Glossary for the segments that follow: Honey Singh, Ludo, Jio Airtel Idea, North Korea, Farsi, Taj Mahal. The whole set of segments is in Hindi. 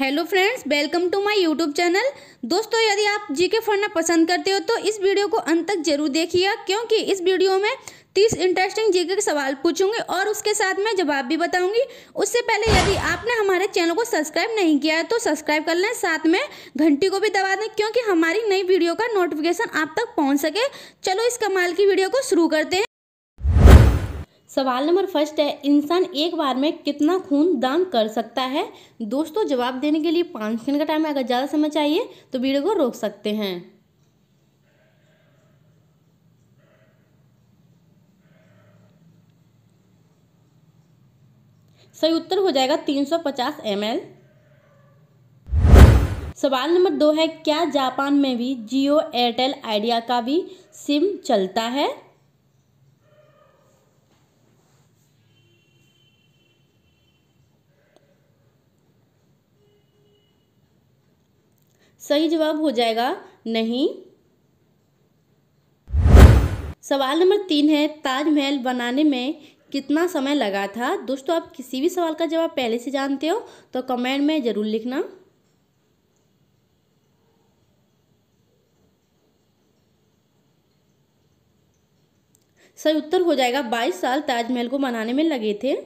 Hello friends, welcome to my YouTube channel. दोस्तों, यदि आप जीके पढ़ना पसंद करते हो तो इस वीडियो को अंत तक जरूर देखिएगा, क्योंकि इस वीडियो में 30 इंटरेस्टिंग जीके के सवाल पूछूंगी और उसके साथ मैं जवाब भी बताऊंगी। उससे पहले यदि आपने हमारे चैनल को सब्सक्राइब नहीं किया है तो सब्सक्राइब कर लें, साथ में घंटी को भी दबा दें, क्योंकि हमारी नई वीडियो का नोटिफिकेशन आप तक पहुँच सके। चलो इस कमाल की वीडियो को शुरू करते हैं। सवाल नंबर फर्स्ट है, इंसान एक बार में कितना खून दान कर सकता है? दोस्तों, जवाब देने के लिए 5 सेकंड का टाइम है। अगर ज़्यादा समय चाहिए तो वीडियो को रोक सकते हैं। सही उत्तर हो जाएगा 350 ml। सवाल नंबर 2 है, क्या जापान में भी जियो एयरटेल आइडिया का भी सिम चलता है? सही जवाब हो जाएगा नहीं। सवाल नंबर 3 है, ताजमहल बनाने में कितना समय लगा था? दोस्तों, आप किसी भी सवाल का जवाब पहले से जानते हो तो कमेंट में ज़रूर लिखना। सही उत्तर हो जाएगा 22 साल ताजमहल को बनाने में लगे थे।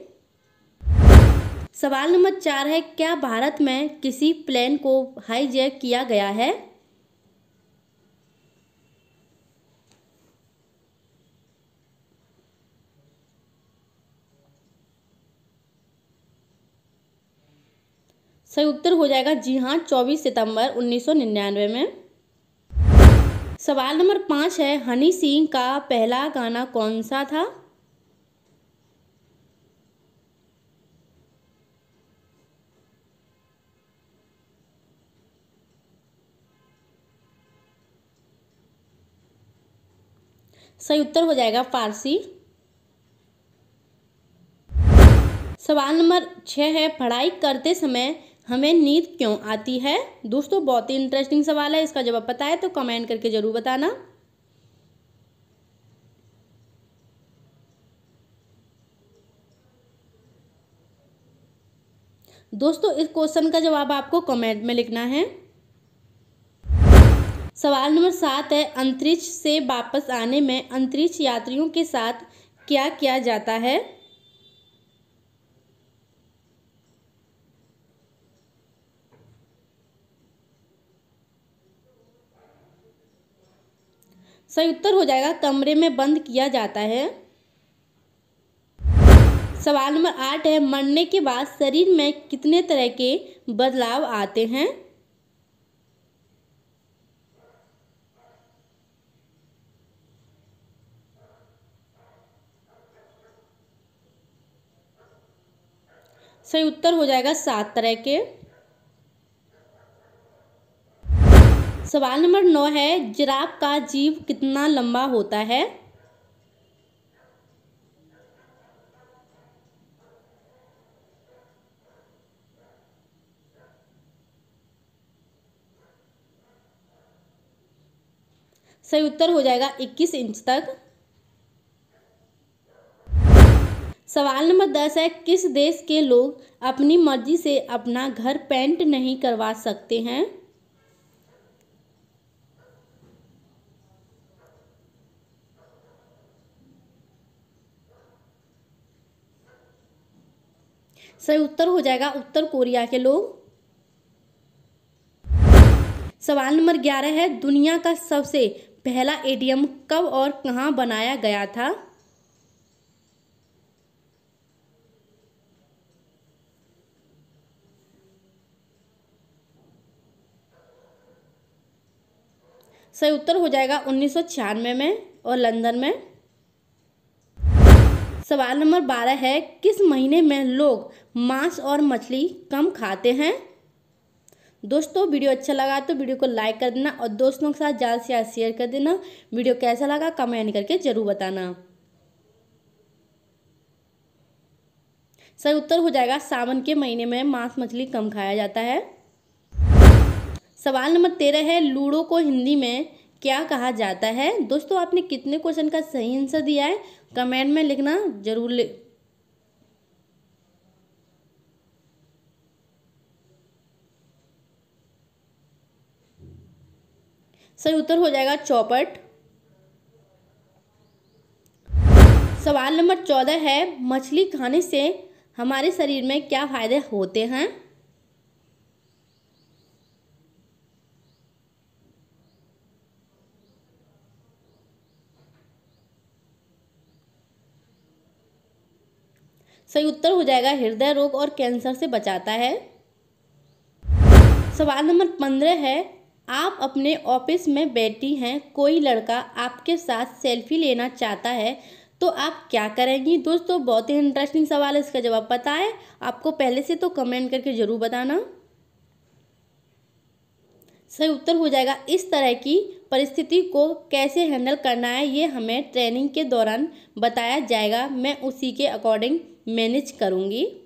सवाल नंबर 4 है, क्या भारत में किसी प्लेन को हाईजैक किया गया है? सही उत्तर हो जाएगा जी हाँ, 24 सितंबर 1999 में। सवाल नंबर 5 है, हनी सिंह का पहला गाना कौन सा था? सही उत्तर हो जाएगा फारसी। सवाल नंबर 6 है, पढ़ाई करते समय हमें नींद क्यों आती है? दोस्तों, बहुत ही इंटरेस्टिंग सवाल है, इसका जवाब पता है तो कमेंट करके ज़रूर बताना। दोस्तों, इस क्वेश्चन का जवाब आपको कमेंट में लिखना है। सवाल नंबर 7 है, अंतरिक्ष से वापस आने में अंतरिक्ष यात्रियों के साथ क्या किया जाता है? सही उत्तर हो जाएगा कमरे में बंद किया जाता है। सवाल नंबर 8 है, मरने के बाद शरीर में कितने तरह के बदलाव आते हैं? सही उत्तर हो जाएगा 7 तरह के। सवाल नंबर 9 है, जिराफ का जीभ कितना लंबा होता है? सही उत्तर हो जाएगा 21 इंच तक। सवाल नंबर 10 है, किस देश के लोग अपनी मर्जी से अपना घर पेंट नहीं करवा सकते हैं? सही उत्तर हो जाएगा उत्तर कोरिया के लोग। सवाल नंबर 11 है, दुनिया का सबसे पहला ADM कब और कहाँ बनाया गया था? सही उत्तर हो जाएगा 1996 में और लंदन में। सवाल नंबर 12 है, किस महीने में लोग मांस और मछली कम खाते हैं? दोस्तों, वीडियो अच्छा लगा तो वीडियो को लाइक कर देना और दोस्तों के साथ ज़्यादा से ज़्यादा शेयर कर देना। वीडियो कैसा लगा कमेंट करके ज़रूर बताना। सही उत्तर हो जाएगा सावन के महीने में मांस मछली कम खाया जाता है। सवाल नंबर 13 है, लूडो को हिंदी में क्या कहा जाता है? दोस्तों, आपने कितने क्वेश्चन का सही आंसर दिया है कमेंट में लिखना जरूर। सही उत्तर हो जाएगा चौपट। सवाल नंबर 14 है, मछली खाने से हमारे शरीर में क्या फायदे होते हैं? सही उत्तर हो जाएगा हृदय रोग और कैंसर से बचाता है। सवाल नंबर 15 है, आप अपने ऑफिस में बैठी हैं, कोई लड़का आपके साथ सेल्फी लेना चाहता है तो आप क्या करेंगी? दोस्तों बहुत ही इंटरेस्टिंग सवाल है, इसका जवाब पता है आपको पहले से तो कमेंट करके ज़रूर बताना। सही उत्तर हो जाएगा इस तरह की परिस्थिति को कैसे हैंडल करना है ये हमें ट्रेनिंग के दौरान बताया जाएगा, मैं उसी के अकॉर्डिंग मैनेज करूँगी।